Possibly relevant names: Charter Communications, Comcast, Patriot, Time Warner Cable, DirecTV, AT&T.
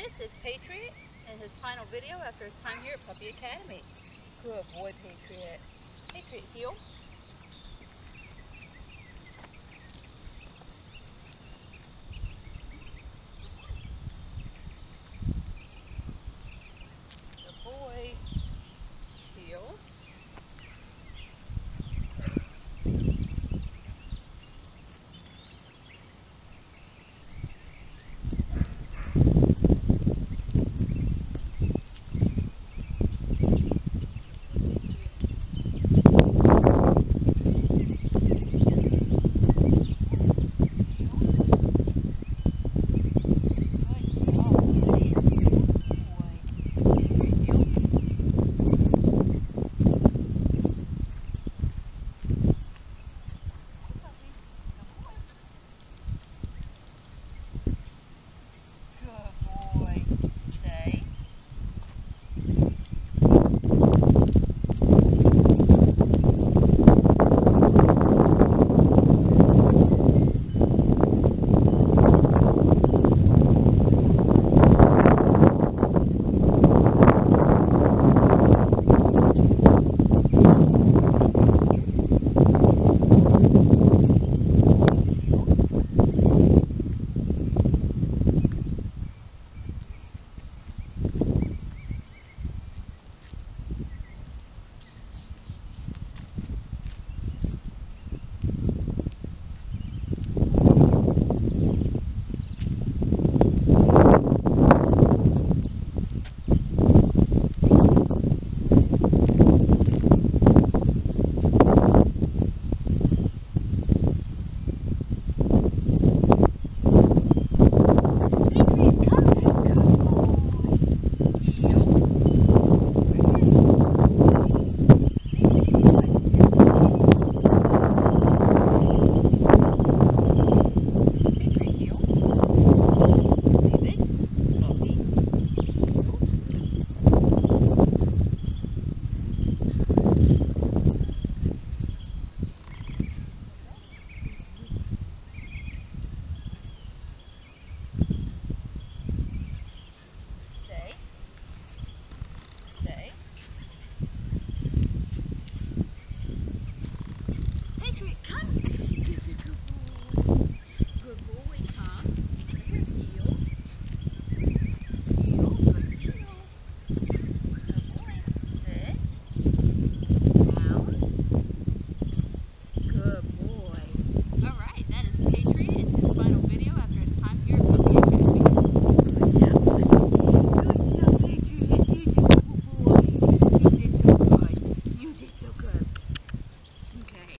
This is Patriot in his final video after his time here at Puppy Academy. Good boy, Patriot. Patriot, heel.